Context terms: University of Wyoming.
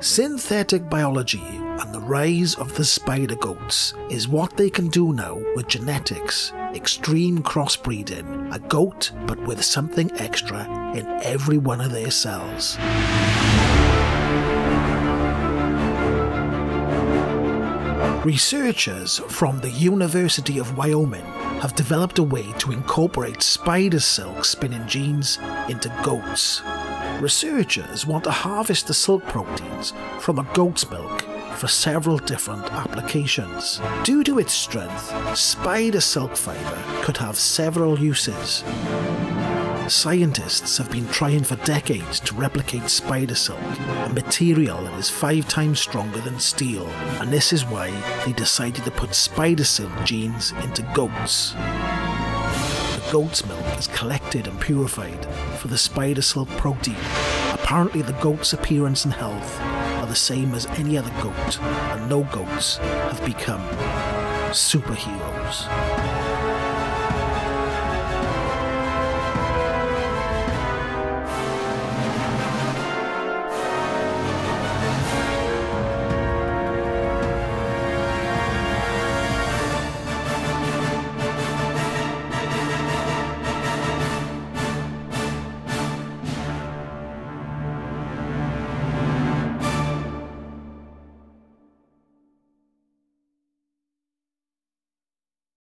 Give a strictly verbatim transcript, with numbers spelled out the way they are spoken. Synthetic biology and the rise of the spider goats is what they can do now with genetics, extreme crossbreeding, a goat but with something extra in every one of their cells. Researchers from the University of Wyoming have developed a way to incorporate spider silk spinning genes into goats. Researchers want to harvest the silk proteins from a goat's milk for several different applications. Due to its strength, spider silk fibre could have several uses. Scientists have been trying for decades to replicate spider silk, a material that is five times stronger than steel, and this is why they decided to put spider silk genes into goats. Goat's milk is collected and purified for the spider silk protein. Apparently the goat's appearance and health are the same as any other goat, and no goats have become superheroes.